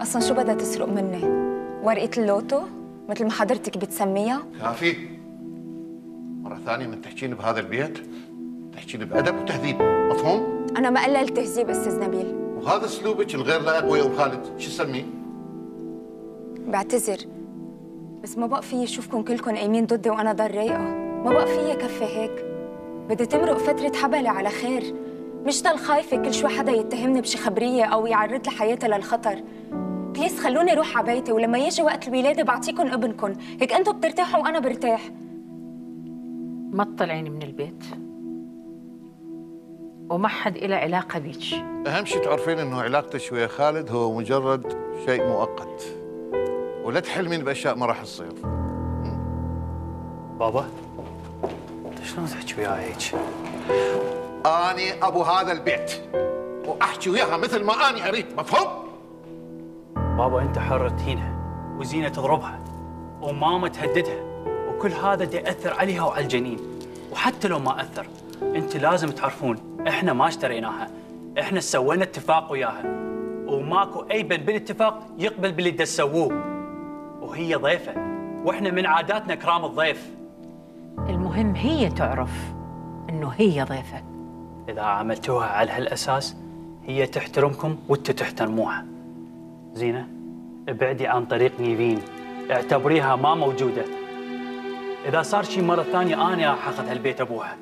اصلا شو بدها تسرق مني؟ ورقة اللوتو مثل ما حضرتك بتسميها؟ كافي. مرة ثانية من تحكين بهذا البيت تحكين بأدب وتهذيب، مفهوم؟ أنا ما قللت تهذيب أستاذ نبيل. وهذا أسلوبك الغير لائق ويا أبو خالد، شو تسميه؟ بعتذر بس ما بقى فيي أشوفكم كلكم قايمين ضدي وأنا ضل رايقة، ما بقى فيي كفي هيك. بدي تمرق فترة حبلة على خير، مش ضل خايفة كل شوي حدا يتهمني بشي خبرية أو يعرض لي حياتي للخطر. بليز خلوني أروح على بيتي، ولما يجي وقت الولادة بعطيكم ابنكم، هيك أنتم بترتاحوا وأنا برتاح. ما تطلعيني من البيت وما حد إله علاقة بيك. أهم شيء تعرفين إنه علاقتك ويا خالد هو مجرد شيء مؤقت، ولا تحلمين بأشياء ما راح تصير. بابا أنت شلون تحكي وياها هيك؟ أني أبو هذا البيت وأحكي وياها مثل ما أني أريد، مفهوم؟ بابا أنت حر تهينها وزينة تضربها وماما تهددها، وكل هذا دا يأثر عليها وعلى الجنين. وحتى لو ما أثر، أنت لازم تعرفون إحنا ما اشتريناها، إحنا سوينا اتفاق وياها، وماكو أي بند بالاتفاق يقبل باللي دا تسووه، وهي ضيفة وإحنا من عاداتنا كرام الضيف. المهم هي تعرف إنه هي ضيفة. إذا عاملتوها على هالأساس هي تحترمكم وأنتوا تحترموها. زينة ابعدي عن طريق نيفين، اعتبريها ما موجودة. إذا صار شي مرة ثانية أنا راح آخذ هالبيت أبوها.